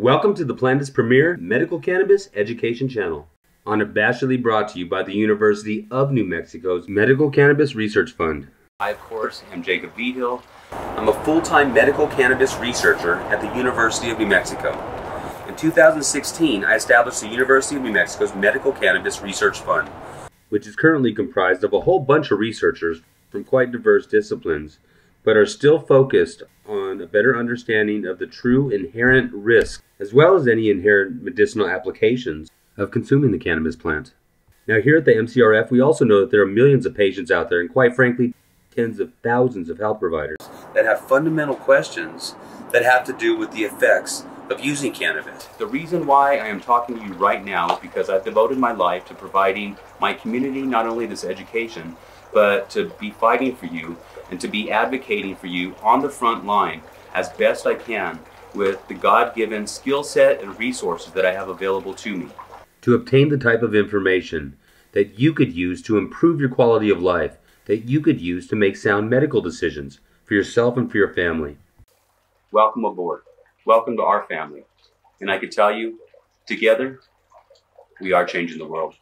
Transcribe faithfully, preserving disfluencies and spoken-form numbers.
Welcome to the planet's premier medical cannabis education channel. Unabashedly brought to you by the University of New Mexico's Medical Cannabis Research Fund. I, of course, am Jacob Vigil. I'm a full-time medical cannabis researcher at the University of New Mexico. In two thousand sixteen, I established the University of New Mexico's Medical Cannabis Research Fund, which is currently comprised of a whole bunch of researchers from quite diverse disciplines, but are still focused on a better understanding of the true inherent risk, as well as any inherent medicinal applications of consuming the cannabis plant. Now, here at the M C R F, we also know that there are millions of patients out there, and quite frankly, tens of thousands of health providers that have fundamental questions that have to do with the effects of using cannabis. The reason why I am talking to you right now is because I've devoted my life to providing my community not only this education, but to be fighting for you and to be advocating for you on the front line as best I can with the God-given skill set and resources that I have available to me. To obtain the type of information that you could use to improve your quality of life, that you could use to make sound medical decisions for yourself and for your family. Welcome aboard. Welcome to our family. And I can tell you, together, we are changing the world.